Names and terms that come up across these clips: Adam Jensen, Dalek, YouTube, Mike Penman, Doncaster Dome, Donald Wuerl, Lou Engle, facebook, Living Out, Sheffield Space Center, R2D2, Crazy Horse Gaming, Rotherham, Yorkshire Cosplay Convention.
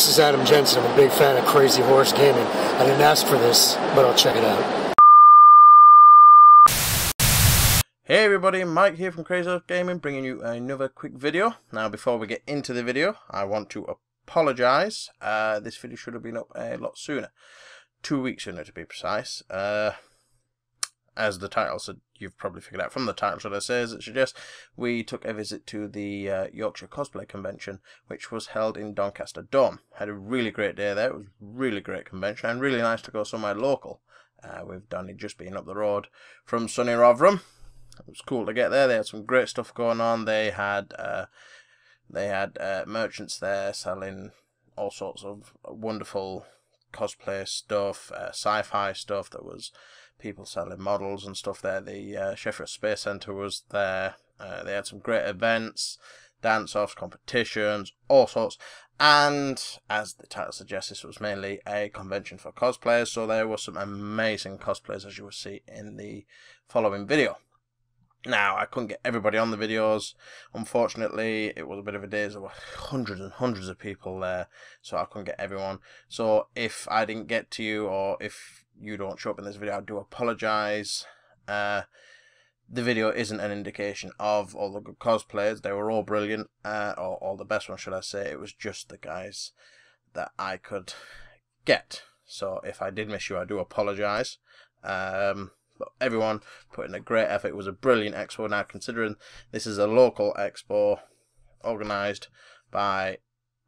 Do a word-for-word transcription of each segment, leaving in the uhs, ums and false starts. This is Adam Jensen. I'm a big fan of Crazy Horse Gaming. I didn't ask for this, but I'll check it out. Hey everybody, Mike here from Crazy Horse Gaming, bringing you another quick video. Now before we get into the video, I want to apologise. Uh, this video should have been up a lot sooner. Two weeks sooner to be precise. Uh, as the title said, you've probably figured out from the title, should I say, as it suggests, we took a visit to the uh, Yorkshire Cosplay Convention, which was held in Doncaster Dome. Had a really great day there. It was a really great convention and really nice to go somewhere local. Uh, we've done it just being up the road from sunny Rotherham. It was cool to get there. They had some great stuff going on. They had uh, they had uh, merchants there selling all sorts of wonderful cosplay stuff, uh, sci-fi stuff. That was people selling models and stuff there. The uh, Sheffield Space Center was there. Uh, they had some great events, dance-offs, competitions, all sorts. And as the title suggests, this was mainly a convention for cosplayers. So there were some amazing cosplayers, as you will see in the following video. Now, I couldn't get everybody on the videos. Unfortunately, it was a bit of a day. There were hundreds and hundreds of people there, so I couldn't get everyone. So if I didn't get to you, or if you don't show up in this video, I do apologise. Uh, the video isn't an indication of all the good cosplayers. They were all brilliant, uh, or all the best ones, should I say. It was just the guys that I could get. So if I did miss you, I do apologise. Um... But everyone put in a great effort. It was a brilliant expo. Now, considering this is a local expo organised by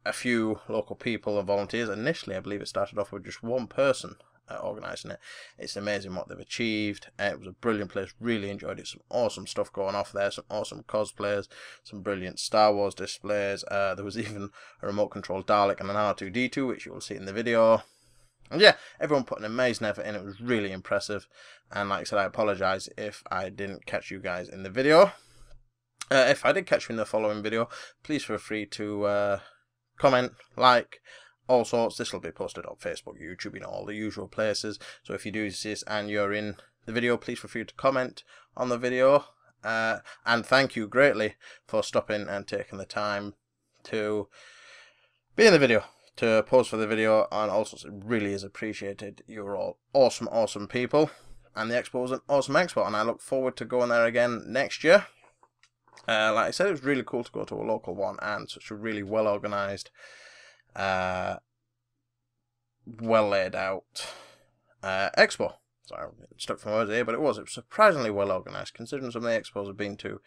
a few local people and volunteers, initially I believe it started off with just one person uh, organising it. It's amazing what they've achieved. Uh, it was a brilliant place. Really enjoyed it. Some awesome stuff going off there. Some awesome cosplayers. Some brilliant Star Wars displays. Uh, there was even a remote control Dalek and an R two D two, which you will see in the video. And yeah, everyone put an amazing effort in. It was really impressive. And like I said, I apologise if I didn't catch you guys in the video. Uh, if I did catch you in the following video, please feel free to uh, comment, like, all sorts. This will be posted on Facebook, YouTube, you know, all the usual places. So if you do see this and you're in the video, please feel free to comment on the video. Uh, and thank you greatly for stopping and taking the time to be in the video, to pause for the video, and also it really is appreciated. You're all awesome, awesome people, and the expo was an awesome expo, and I look forward to going there again next year. Uh, like I said, it was really cool to go to a local one, and such a really well organised, uh, well laid out uh, expo. Sorry, I'm stuck from over here, but it was, it was surprisingly well organised, considering some of the expos I've been to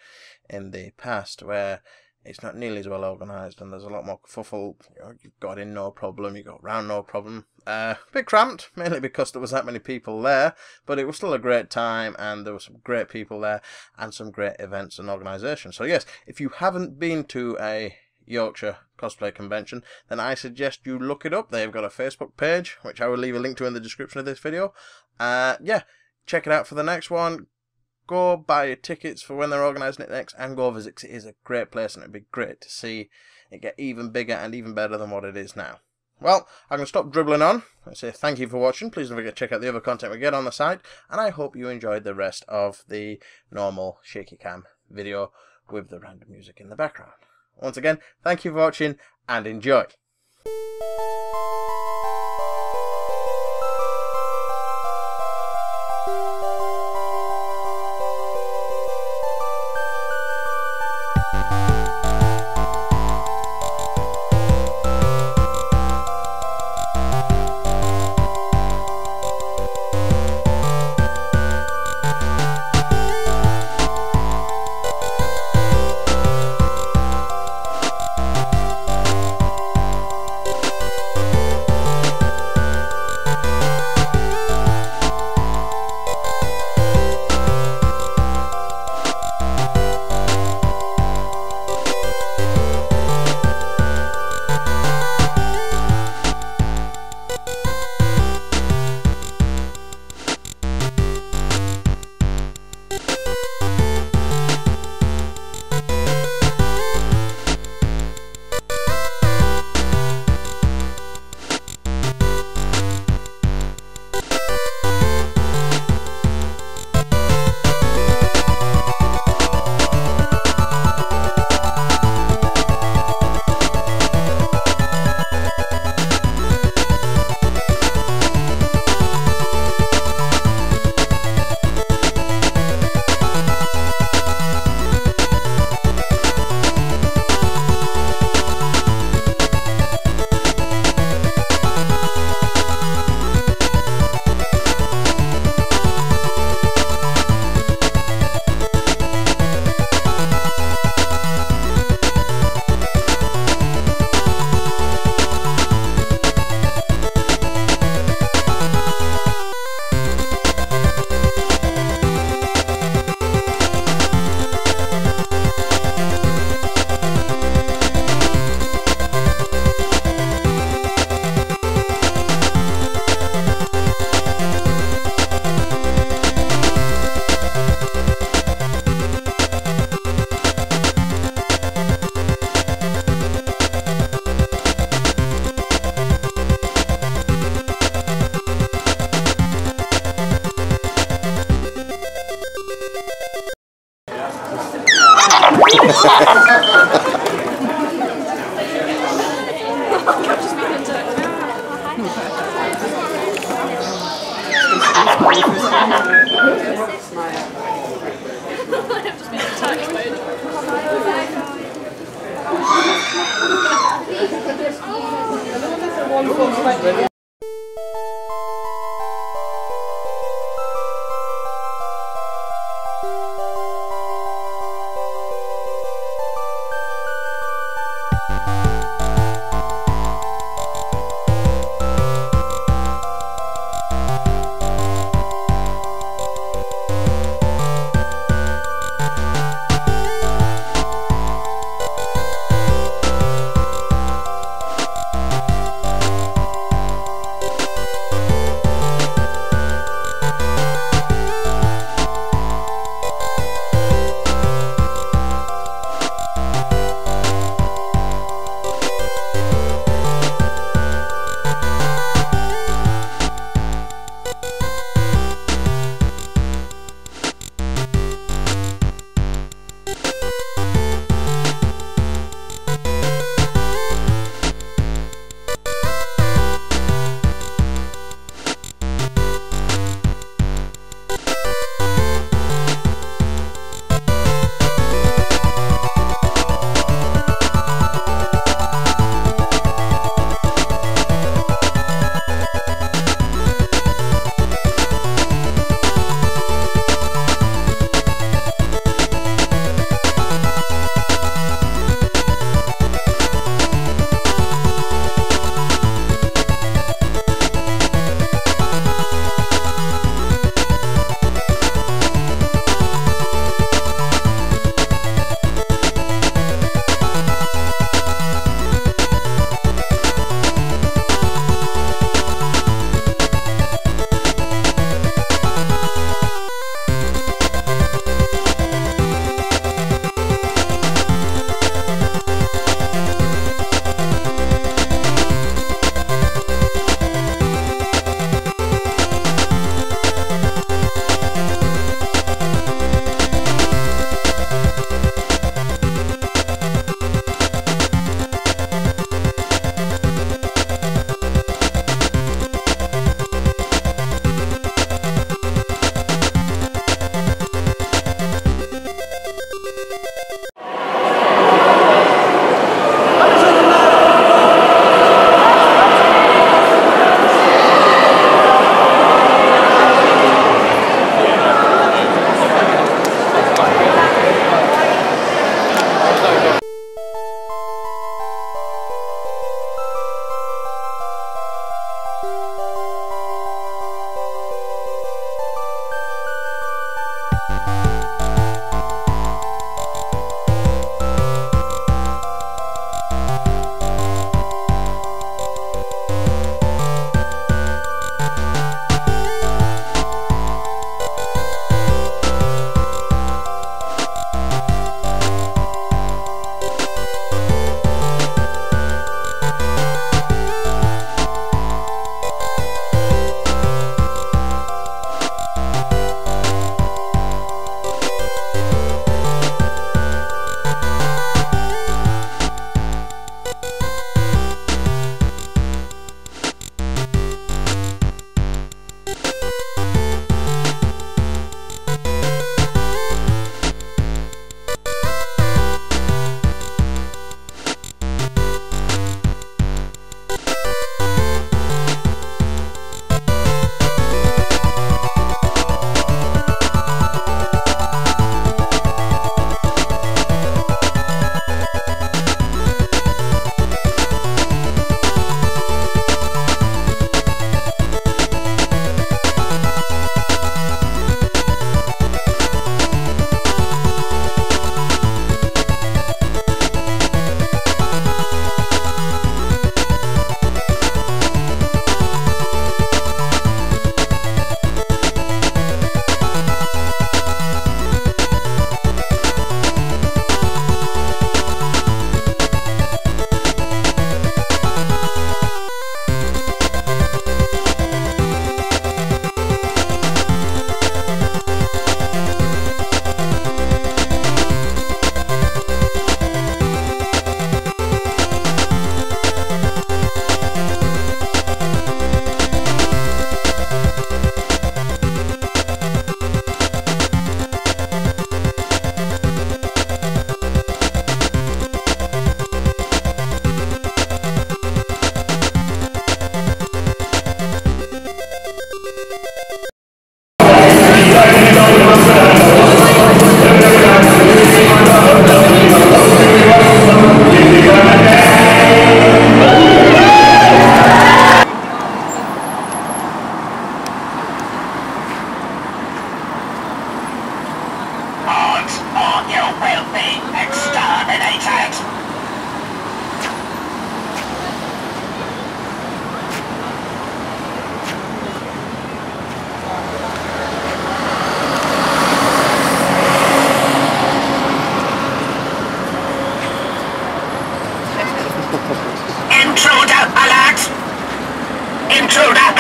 in the past, where it's not nearly as well organised, and there's a lot more kerfuffle. You know, you got in no problem, you got round no problem. Uh, a bit cramped, mainly because there was that many people there, but it was still a great time, and there were some great people there, and some great events and organisation. So yes, if you haven't been to a Yorkshire Cosplay Convention, then I suggest you look it up. They've got a Facebook page, which I will leave a link to in the description of this video. Uh, yeah, check it out for the next one. Go buy your tickets for when they're organising it next, and go visit, 'cause it is a great place, and it'd be great to see it get even bigger and even better than what it is now. Well, I'm going to stop dribbling on and say thank you for watching. Please don't forget to check out the other content we get on the site, and I hope you enjoyed the rest of the normal shaky cam video with the random music in the background. Once again, thank you for watching, and enjoy! Touch.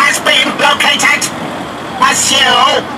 has been located. As you